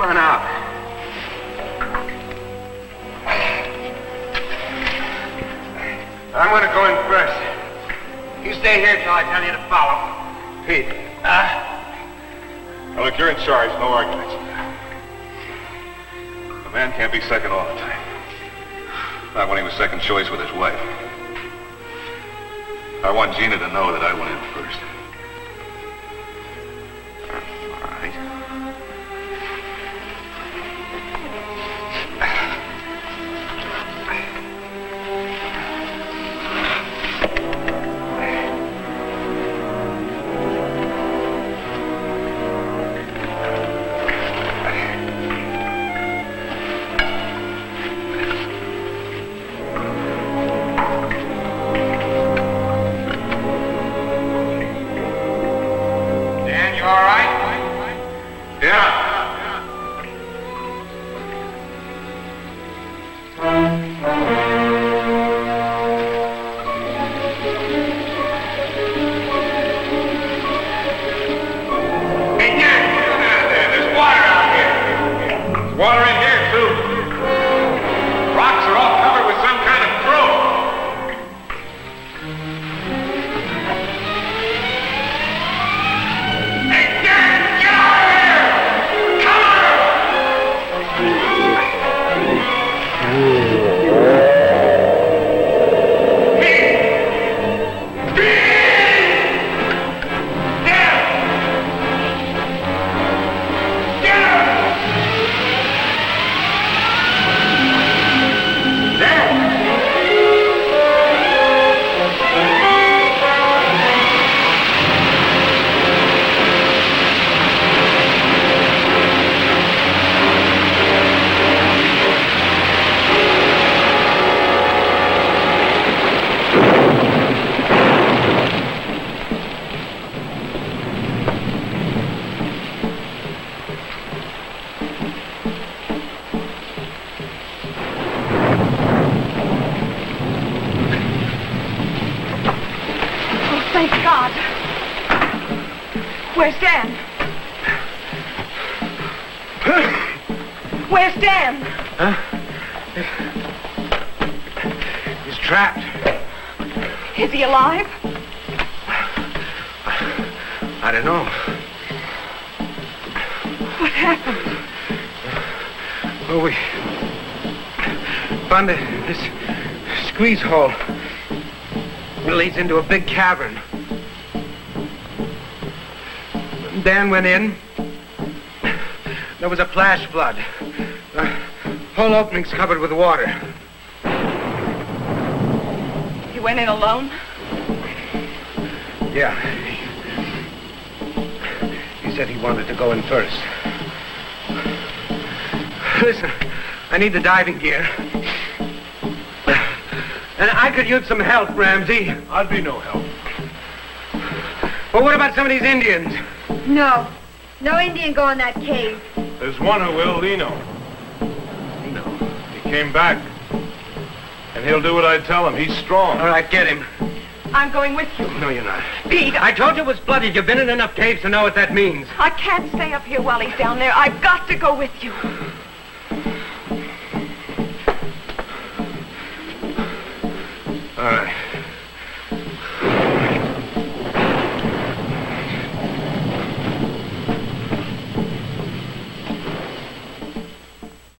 burn out. I'm going to go in first. You stay here till I tell you to follow. Pete. Now look, you're in charge. No arguments. A man can't be second all the time. Not when he was second choice with his wife. I want Gina to know that I went in first. All right. Squeeze hole. It leads into a big cavern. Dan went in. There was a flash flood. The whole opening's covered with water. He went in alone? Yeah. He said he wanted to go in first. Listen, I need the diving gear. And I could use some help, Ramsey. I'd be no help. Well, what about some of these Indians? No. No Indian go in that cave. There's one who will, Lino. Lino? He came back. And he'll do what I tell him. He's strong. All right, get him. I'm going with you. No, you're not. Pete, I told you it was flooded. You've been in enough caves to know what that means. I can't stay up here while he's down there. I've got to go with you. All right.